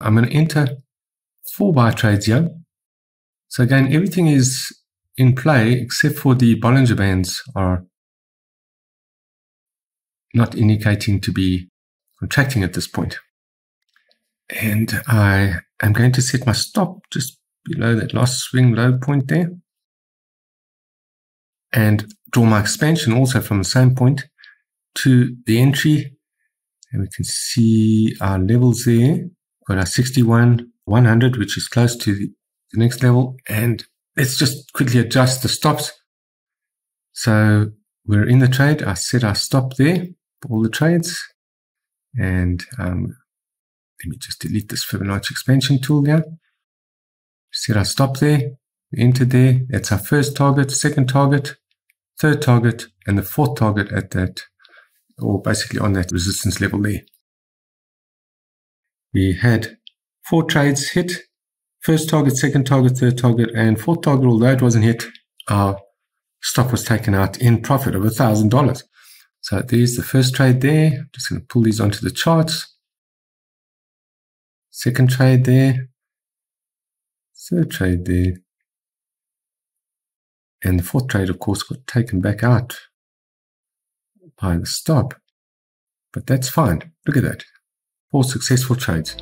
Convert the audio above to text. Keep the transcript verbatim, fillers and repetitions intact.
I'm going to enter four buy trades here. So again, everything is in play except for the Bollinger Bands are not indicating to be contracting at this point. And I am going to set my stop just below that last swing low point there, and draw my expansion also from the same point to the entry. And we can see our levels there. We've got our sixty-one, one hundred, which is close to the next level. And let's just quickly adjust the stops. So we're in the trade. I set our stop there for all the trades. And um, let me just delete this Fibonacci expansion tool here. Set our stop there. We enter there. That's our first target, second target, third target, and the fourth target at that, or basically on that resistance level there. We had four trades hit, first target, second target, third target, and fourth target. Although it wasn't hit, our stop was taken out in profit of a thousand dollars. So there's the first trade there. Just going to pull these onto the charts. Second trade there, third trade there, and the fourth trade, of course, got taken back out by the stop. But that's fine. Look at that. Four successful trades.